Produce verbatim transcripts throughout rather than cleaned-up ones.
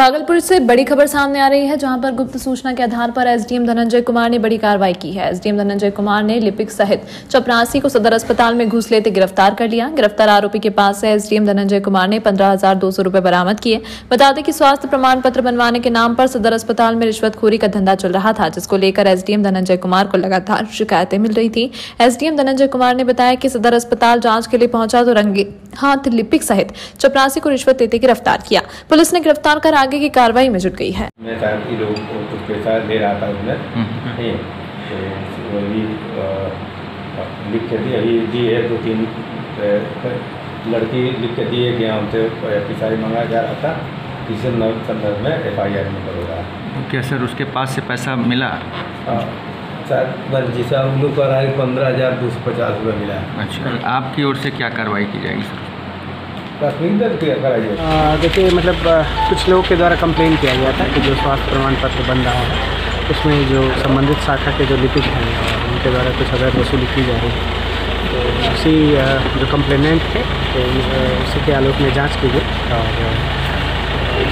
भागलपुर से बड़ी खबर सामने आ रही है, जहां पर गुप्त सूचना के आधार पर एसडीएम धनंजय कुमार ने बड़ी कार्रवाई की है। एसडीएम धनंजय कुमार ने लिपिक सहित चपरासी को सदर अस्पताल में घूस लेते गिरफ्तार कर लिया। गिरफ्तार आरोपी के पास से एसडीएम धनंजय कुमार ने पंद्रह हजार दो सौ रुपए बरामद किए। बता दें कि स्वास्थ्य प्रमाण पत्र बनवाने के नाम पर सदर अस्पताल में रिश्वतखोरी का धंधा चल रहा था, जिसको लेकर एसडीएम धनंजय कुमार को लगातार शिकायतें मिल रही थी। एसडीएम धनंजय कुमार ने बताया कि सदर अस्पताल जाँच के लिए पहुंचा तो रंगे हाथ लिपिक सहित चपरासी को रिश्वत देते गिरफ्तार किया। पुलिस ने गिरफ्तार कर आगे की कार्रवाई में जुट गई है। मैं साथी लोग कुछ पैसा ले रहा था उसने, अभी लिख के दी अभी दी है दो तीन लड़की लिख के दी है कि हमसे पैसा मांगा जा रहा था, इसी संदर्भ में एफ आई आर में करोगा। क्या सर उसके पास से पैसा मिला? सर जैसा हम लोग का रहा है पंद्रह हज़ार दो सौ पचास रुपये मिला। अच्छा, आपकी ओर से क्या कार्रवाई की जाएगी सर? देखिए मतलब कुछ लोगों के द्वारा कंप्लेन किया गया था कि जो स्वास्थ्य प्रमाण पत्र बन रहा है उसमें जो संबंधित शाखा के जो लिपिक हैं उनके द्वारा कुछ अगर वसूली की जा रही है, तो उसी जो कंप्लेनेंट थे तो उसी के आलोक में जांच की गई और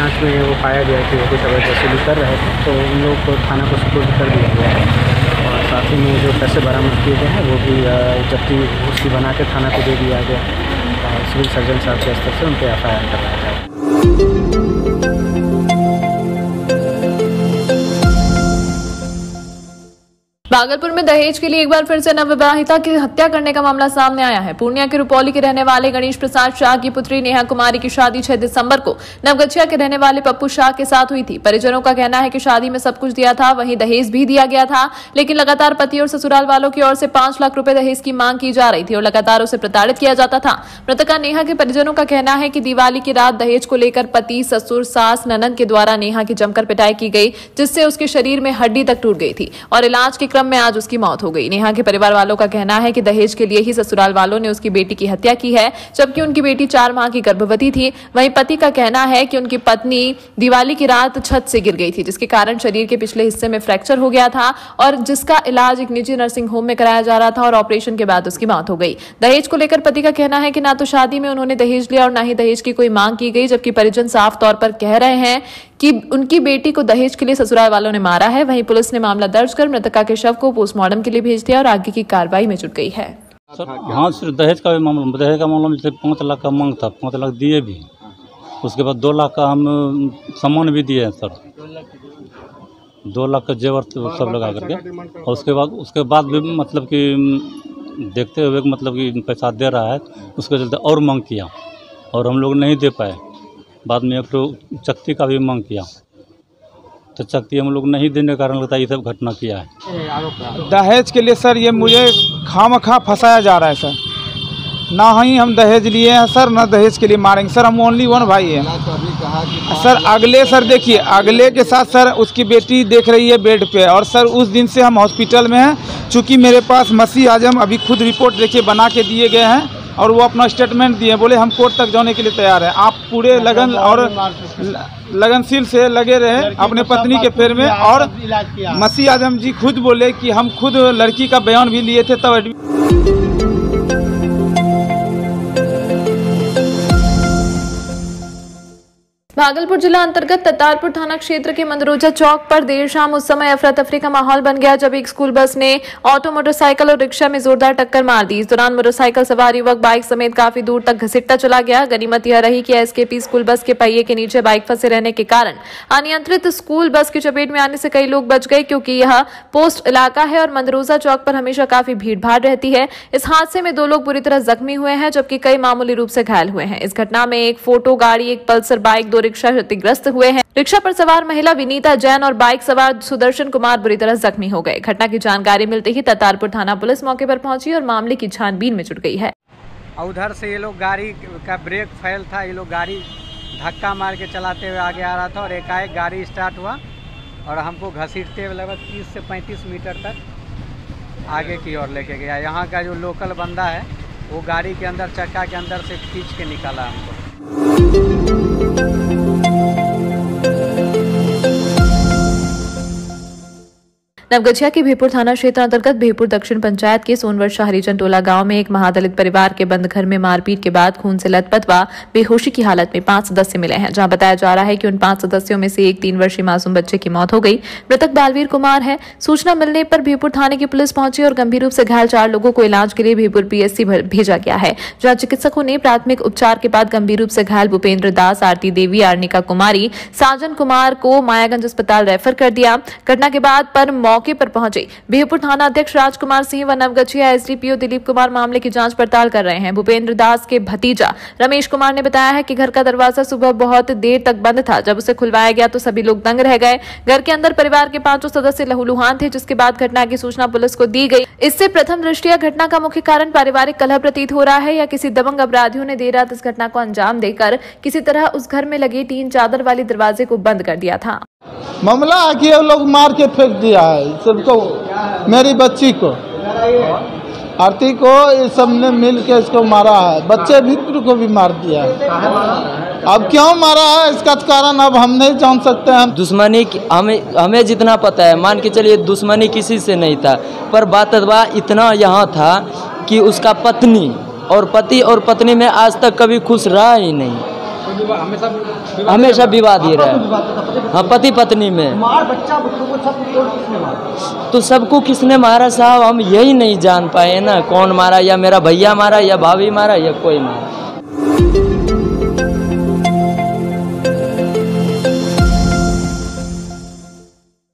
जांच में वो पाया गया कि वो कुछ अगर वसूली कर रहे थे, तो उन लोगों को थाना को सुपुर्द कर दिया गया है और साथ ही में जो पैसे बरामद किए गए हैं वो भी जब्ती उसकी बना के थाना को दे दिया गया है। सिविल सर्जन साहब के स्तर से उनके एफ आई आर करवाया जाए। भागलपुर में दहेज के लिए एक बार फिर से नवविवाहिता की हत्या करने का मामला सामने आया है। पूर्णिया के रुपौली के रहने वाले गणेश प्रसाद शाह की पुत्री नेहा कुमारी की शादी छह दिसंबर को नवगछिया के रहने वाले पप्पू शाह के साथ हुई थी। परिजनों का कहना है कि शादी में सब कुछ दिया था, वहीं दहेज भी दिया गया था, लेकिन लगातार पति और ससुराल वालों की ओर से पांच लाख रुपए दहेज की मांग की जा रही थी और लगातार उसे प्रताड़ित किया जाता था। मृतका नेहा के परिजनों का कहना है कि दिवाली की रात दहेज को लेकर पति, ससुर, सास, ननद के द्वारा नेहा की जमकर पिटाई की गई, जिससे उसके शरीर में हड्डी तक टूट गई थी और इलाज के में आज उसकी मौत हो गई। नेहा के परिवार वालों का कहना है कि दहेज के लिए ही ससुराल वालों ने उसकी बेटी की हत्या की है, जबकि उनकी बेटी चार माह की गर्भवती थी। वहीं पति का कहना है कि उनकी पत्नी दिवाली की रात छत से गिर गई थी, जिसके कारण शरीर के पिछले हिस्से में फ्रैक्चर हो गया था और जिसका इलाज एक निजी नर्सिंग होम में कराया जा रहा था और ऑपरेशन के बाद उसकी मौत हो गई। दहेज को लेकर पति का कहना है कि ना तो शादी में उन्होंने दहेज लिया और ना ही दहेज की कोई मांग की गई, जबकि परिजन साफ तौर पर कह रहे हैं कि उनकी बेटी को दहेज के लिए ससुराल वालों ने मारा है। वहीं पुलिस ने मामला दर्ज कर मृतका के शव को पोस्टमार्टम के लिए भेज दिया और आगे की कार्रवाई में जुट गई है। सर हाँ, सिर्फ दहेज का मामला दहेज का मामला में सिर्फ पाँच लाख का मांग था, पाँच लाख दिए भी, उसके बाद दो लाख का हम सामान भी दिए हैं सर, दो लाख का जेवर सब लगा करके, और उसके बाद उसके बाद भी मतलब कि देखते हुए मतलब कि पैसा दे रहा है, उसके चलते और मांग किया और हम लोग नहीं दे पाए। बाद में एक तो चक्ति का भी मांग किया, तो चक्ति हम लोग नहीं देने के कारण लगता है ये सब घटना किया है। दहेज के लिए सर ये मुझे खामखा फंसाया जा रहा है सर, ना ही हम दहेज लिए हैं सर, ना दहेज के लिए मारेंगे सर, हम ओनली वन भाई हैं सर। अगले सर देखिए अगले के साथ सर उसकी बेटी देख रही है बेड पे, और सर उस दिन से हम हॉस्पिटल में हैं, चूँकि मेरे पास मसीह आजम अभी खुद रिपोर्ट देखिए बना के दिए गए हैं और वो अपना स्टेटमेंट दिए, बोले हम कोर्ट तक जाने के लिए तैयार हैं, आप पूरे लगन और लगनशील से लगे रहे अपने पत्नी के फेर में। और मसीह आजम जी खुद बोले कि हम खुद लड़की का बयान भी लिए थे तब। भागलपुर जिला अंतर्गत ततारपुर थाना क्षेत्र के मंदरोजा चौक पर देर शाम उस समय अफरा तफरी का माहौल बन गया जब एक स्कूल बस ने ऑटो, मोटरसाइकिल और रिक्शा में जोरदार टक्कर मार दी। इस दौरान मोटरसाइकिल सवार युवक बाइक समेत काफी दूर तक घसीटता चला गया। गनीमत यह रही कि एसकेपी स्कूल बस के पहिए के नीचे बाइक फंसे रहने के कारण अनियंत्रित स्कूल बस की चपेट में आने से कई लोग बच गए, क्योंकि यह पोस्ट इलाका है और मंदरोजा चौक पर हमेशा काफी भीड़भाड़ रहती है। इस हादसे में दो लोग बुरी तरह जख्मी हुए हैं, जबकि कई मामूली रूप से घायल हुए हैं। इस घटना में एक फोटो गाड़ी, एक पल्सर बाइक, दो रिक्शा क्षतिग्रस्त हुए हैं। रिक्शा पर सवार महिला विनीता जैन और बाइक सवार सुदर्शन कुमार बुरी तरह जख्मी हो गए। घटना की जानकारी मिलते ही ततारपुर थाना पुलिस मौके पर पहुंची और मामले की छानबीन में जुट गई है। उधर से ये लोग गाड़ी का ब्रेक फेल था, ये लोग गाड़ी धक्का मार के चलाते हुए आगे आ रहा था और एकाएक गाड़ी स्टार्ट हुआ और हमको घसीटते हुए लगभग तीस से पैंतीस मीटर तक आगे की ओर लेके गया। यहाँ का जो लोकल बंदा है वो गाड़ी के अंदर चक्का के अंदर से खींच के निकाला हमको। नवगछिया के भीपुर थाना क्षेत्र अंतर्गत भीपुर दक्षिण पंचायत के सोनवर्षा हरिजन टोला गांव में एक महादलित परिवार के बंद घर में मारपीट के बाद खून से लथपथ व बेहोशी की हालत में पांच सदस्य मिले हैं, जहां बताया जा रहा है कि उन पांच सदस्यों में से एक तीन वर्षीय मासूम बच्चे की मौत हो गई। मृतक बालवीर कुमार है। सूचना मिलने पर भीपुर थाने की पुलिस पहुंची और गंभीर रूप से घायल चार लोगों को इलाज के लिए भीपुर पीएचसी भेजा गया है, जहां चिकित्सकों ने प्राथमिक उपचार के बाद गंभीर रूप से घायल भूपेंद्र दास, आरती देवी, अर्निका कुमारी, साजन कुमार को मायागंज अस्पताल रेफर कर दिया। घटना के बाद पर मौके पर पहुंचे भीपुर थाना अध्यक्ष राजकुमार सिंह व नवगछिया एसडीपीओ दिलीप कुमार मामले की जांच पड़ताल कर रहे हैं। भूपेंद्र दास के भतीजा रमेश कुमार ने बताया है कि घर का दरवाजा सुबह बहुत देर तक बंद था, जब उसे खुलवाया गया तो सभी लोग दंग रह गए। घर के अंदर परिवार के पांचों सदस्य लहूलुहान थे, जिसके बाद घटना की सूचना पुलिस को दी गई। इससे प्रथम दृष्टया घटना का मुख्य कारण पारिवारिक कलह प्रतीत हो रहा है या किसी दबंग अपराधियों ने देर रात इस घटना को अंजाम देकर किसी तरह उस घर में लगी तीन चादर वाले दरवाजे को बंद कर दिया था। मामला कि ये लोग मार के फेंक दिया है सबको, मेरी बच्ची को, आरती को, ये सब ने मिल के इसको मारा है। बच्चे भीतर को भी मार दिया है। अब क्यों मारा है इसका कारण अब हम नहीं जान सकते हैं। दुश्मनी हमें हमें जितना पता है, मान के चलिए दुश्मनी किसी से नहीं था, पर बात इतना यहाँ था कि उसका पत्नी और पति और पत्नी में आज तक कभी खुश रहा ही नहीं, हमेशा विवाद ही रहा है। हाँ, पति पत्नी में मार, बच्चा को सब किसने मारा? तो सबको किसने मारा साहब हम यही नहीं जान पाए ना, कौन मारा, या मेरा भैया मारा या भाभी मारा या कोई मारा।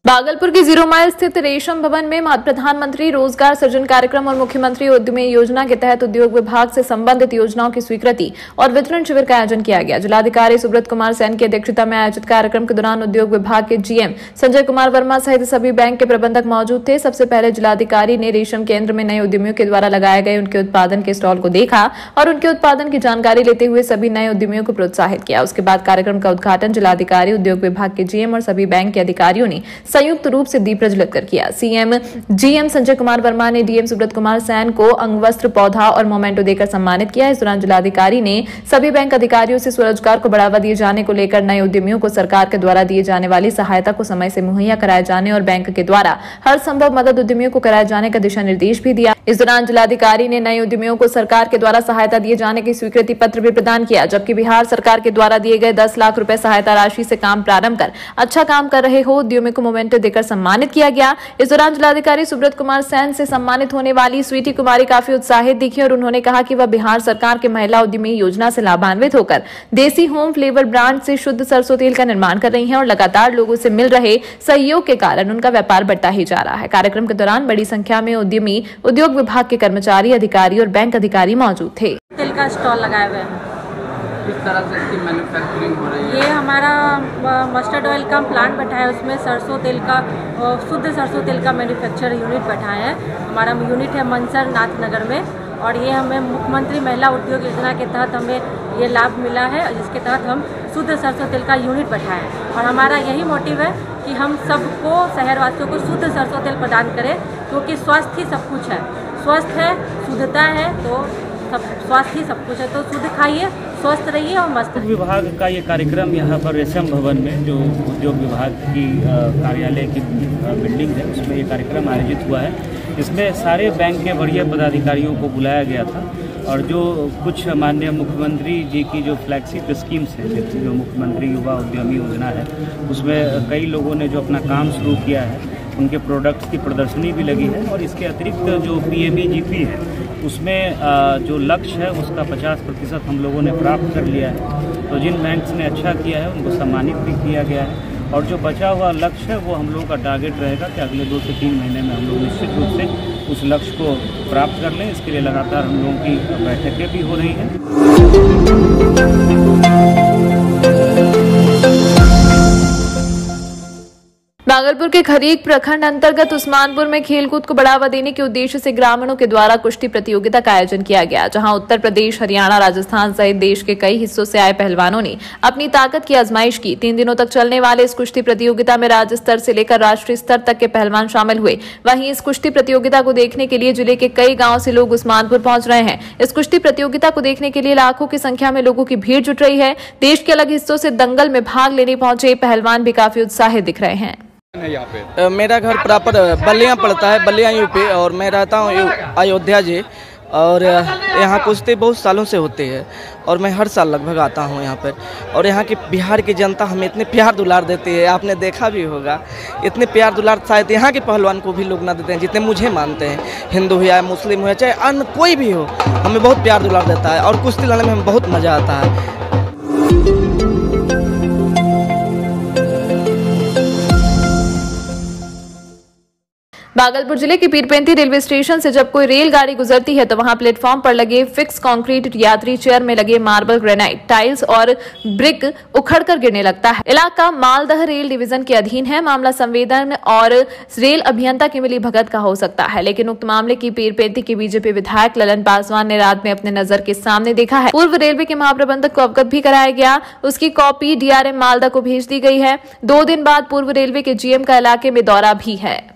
भागलपुर के जीरो माइल स्थित रेशम भवन में प्रधानमंत्री रोजगार सृजन कार्यक्रम और मुख्यमंत्री उद्यमी योजना के तहत उद्योग विभाग से संबंधित योजनाओं की स्वीकृति और वितरण शिविर का आयोजन किया गया। जिलाधिकारी सुब्रत कुमार सेन की अध्यक्षता में आयोजित कार्यक्रम के दौरान उद्योग विभाग के जीएम संजय कुमार वर्मा सहित सभी बैंक के प्रबंधक मौजूद थे। सबसे पहले जिलाधिकारी ने रेशम केंद्र में नए उद्यमियों के द्वारा लगाए गए उनके उत्पादन के स्टॉल को देखा और उनके उत्पादन की जानकारी लेते हुए सभी नए उद्यमियों को प्रोत्साहित किया। उसके बाद कार्यक्रम का उद्घाटन जिलाधिकारी, उद्योग विभाग के जीएम और सभी बैंक के अधिकारियों ने संयुक्त रूप से दीप प्रज्वलित कर किया। सीएम जीएम संजय कुमार वर्मा ने डीएम सुब्रत कुमार सेन को अंगवस्त्र, पौधा और मोमेंटो देकर सम्मानित किया। इस दौरान जिलाधिकारी ने सभी बैंक अधिकारियों से स्वरोजगार को बढ़ावा दिए जाने को लेकर, नए उद्यमियों को सरकार के द्वारा दिए जाने वाली सहायता को समय से मुहैया कराए जाने और बैंक के द्वारा हर संभव मदद उद्यमियों को कराए जाने का दिशा निर्देश भी दिया। इस दौरान जिलाधिकारी ने नए उद्यमियों को सरकार के द्वारा सहायता दिए जाने की स्वीकृति पत्र भी प्रदान किया, जबकि बिहार सरकार के द्वारा दिए गए दस लाख रूपये सहायता राशि से काम प्रारंभ कर अच्छा काम कर रहे हो उद्यमियों को देकर सम्मानित किया गया। इस दौरान जिलाधिकारी सुब्रत कुमार सेन से सम्मानित होने वाली स्वीटी कुमारी काफी उत्साहित दिखी और उन्होंने कहा कि वह बिहार सरकार के महिला उद्यमी योजना से लाभान्वित होकर देसी होम फ्लेवर ब्रांड से शुद्ध सरसों तेल का निर्माण कर रही हैं और लगातार लोगों से मिल रहे सहयोग के कारण उनका व्यापार बढ़ता ही जा रहा है। कार्यक्रम के दौरान बड़ी संख्या में उद्यमी, उद्योग विभाग के कर्मचारी, अधिकारी और बैंक अधिकारी मौजूद थे। तेल का स्टॉल लगाए हुए हैं, किस तरह से इसकी मैन्युफैक्चरिंग हो रही है? ये हमारा मस्टर्ड ऑयल का प्लांट बैठा है, उसमें सरसों तेल का, शुद्ध सरसों तेल का मैन्युफैक्चर यूनिट बैठा है। हमारा यूनिट है मनसर नाथ नगर में और ये हमें मुख्यमंत्री महिला उद्योग योजना के तहत हमें ये लाभ मिला है, जिसके तहत हम शुद्ध सरसों तेल का यूनिट बैठा है। और हमारा यही मोटिव है कि हम सबको, शहरवासियों को शुद्ध सरसों तेल प्रदान करें, क्योंकि स्वास्थ्य ही सब कुछ है। स्वस्थ है, शुद्धता है, तो सब स्वास्थ्य ही सब कुछ है। तो शुद्ध खाइए, स्वस्थ रहिए और मस्त। विभाग का ये कार्यक्रम यहाँ पर रेशम भवन में, जो उद्योग विभाग की कार्यालय की बिल्डिंग है, उसमें ये कार्यक्रम आयोजित हुआ है। इसमें सारे बैंक के वरीय पदाधिकारियों को बुलाया गया था और जो कुछ माननीय मुख्यमंत्री जी की जो फ्लैगशिप स्कीम्स हैं, जैसे जो मुख्यमंत्री युवा उद्यमी योजना है, उसमें कई लोगों ने जो अपना काम शुरू किया है, उनके प्रोडक्ट्स की प्रदर्शनी भी लगी है। और इसके अतिरिक्त जो P M E G P है, उसमें जो लक्ष्य है उसका पचास प्रतिशत हम लोगों ने प्राप्त कर लिया है। तो जिन बैंक्स ने अच्छा किया है उनको सम्मानित भी किया गया है और जो बचा हुआ लक्ष्य है वो हम लोगों का टारगेट रहेगा कि अगले दो से तीन महीने में हम लोग निश्चित रूप से उस लक्ष्य को प्राप्त कर लें। इसके लिए लगातार हम लोगों की बैठकें भी हो रही हैं। भागलपुर के खरीक प्रखंड अंतर्गत उस्मानपुर में खेलकूद को बढ़ावा देने के उद्देश्य से ग्रामीणों के द्वारा कुश्ती प्रतियोगिता का आयोजन किया गया, जहां उत्तर प्रदेश, हरियाणा, राजस्थान सहित देश के कई हिस्सों से आए पहलवानों ने अपनी ताकत की आजमाइश की। तीन दिनों तक चलने वाले इस कुश्ती प्रतियोगिता में राज्य स्तर से लेकर राष्ट्रीय स्तर तक के पहलवान शामिल हुए। वहीं इस कुश्ती प्रतियोगिता को देखने के लिए जिले के कई गाँव से लोग उस्मानपुर पहुंच रहे हैं। इस कुश्ती प्रतियोगिता को देखने के लिए लाखों की संख्या में लोगों की भीड़ जुट रही है। देश के अलग हिस्सों से दंगल में भाग लेने पहुंचे पहलवान भी काफी उत्साहित दिख रहे हैं। यहाँ पे? मेरा घर प्रॉपर बलिया पड़ता है, बलिया यूपी, और मैं रहता हूँ अयोध्या जी। और यहाँ कुश्ती बहुत सालों से होती है और मैं हर साल लगभग आता हूँ यहाँ पर। और यहाँ की बिहार की जनता हमें इतने प्यार दुलार देती है, आपने देखा भी होगा, इतने प्यार दुलार शायद यहाँ के पहलवान को भी लोग ना देते हैं जितने मुझे मानते हैं। हिंदू हो या मुस्लिम हो चाहे अन्य कोई भी हो, हमें बहुत प्यार दुलार देता है और कुश्ती लड़ने में हमें बहुत मज़ा आता है। भागलपुर जिले के पीरपैंती रेलवे स्टेशन से जब कोई रेलगाड़ी गुजरती है तो वहां प्लेटफॉर्म पर लगे फिक्स कंक्रीट यात्री चेयर में लगे मार्बल, ग्रेनाइट, टाइल्स और ब्रिक उखड़कर गिरने लगता है। इलाका मालदह रेल डिवीजन के अधीन है। मामला संवेदन और रेल अभियंता की मिली भगत का हो सकता है, लेकिन उक्त मामले की पीरपैंती के बीजेपी विधायक ललन पासवान ने रात में अपने नजर के सामने देखा है। पूर्व रेलवे के महाप्रबंधक को अवगत भी कराया गया, उसकी copy D R M Malda को भेज दी गई है। दो दिन बाद पूर्व रेलवे के जी एम का इलाके में दौरा भी है।